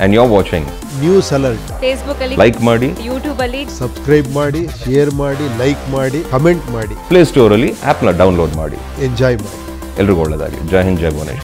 And you're watching News Alert. Facebook ali, like maadi, YouTube ali, subscribe maadi, share maadi, like maadi, comment maadi, Play Store ali app na download maadi, enjoy maadi. Elrigu olledagli. Jai Hind, Jai Bhuvanesh.